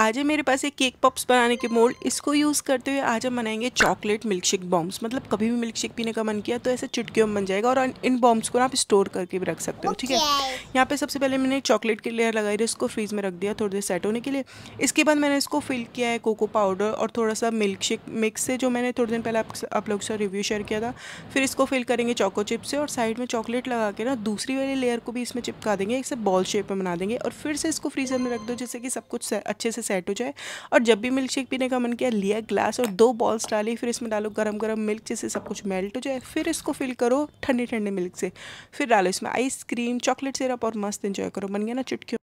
आज है मेरे पास एक केक पॉप्स बनाने के मोल्ड। इसको यूज़ करते हुए आज हम बनाएंगे चॉकलेट मिल्कशेक बॉम्ब्स। मतलब कभी भी मिल्कशेक पीने का मन किया तो ऐसे चुटकियों में बन जाएगा और इन बॉम्ब्स को ना आप स्टोर करके भी रख सकते हो। ठीक है, यहाँ पे सबसे पहले मैंने चॉकलेट की लेयर लगाई थी, इसको फ्रीज में रख दिया थोड़ी देर सेट होने के लिए। इसके बाद मैंने इसको फिल किया है कोको पाउडर और थोड़ा सा मिल्कशेक मिक्स से, जो मैंने थोड़े दिन पहले आप लोग से रिव्यू शेयर किया था। फिर इसको फिल करेंगे चॉको चिप से और साइड में चॉकलेट लगा के ना दूसरी वाली लेयर को भी इसमें चिपका देंगे, इसे बॉल शेप में बना देंगे और फिर से इसको फ्रीजर में रख दो जिससे कि सब कुछ अच्छे से सेट हो जाए। और जब भी मिल्कशेक पीने का मन किया, लिया ग्लास और दो बॉल्स डाली, फिर इसमें डालो गरम गरम मिल्क जिससे सब कुछ मेल्ट हो जाए। फिर इसको फिल करो ठंडे ठंडे मिल्क से, फिर डालो इसमें आइसक्रीम, चॉकलेट सिरप और मस्त एंजॉय करो। बन गया ना चुटकी।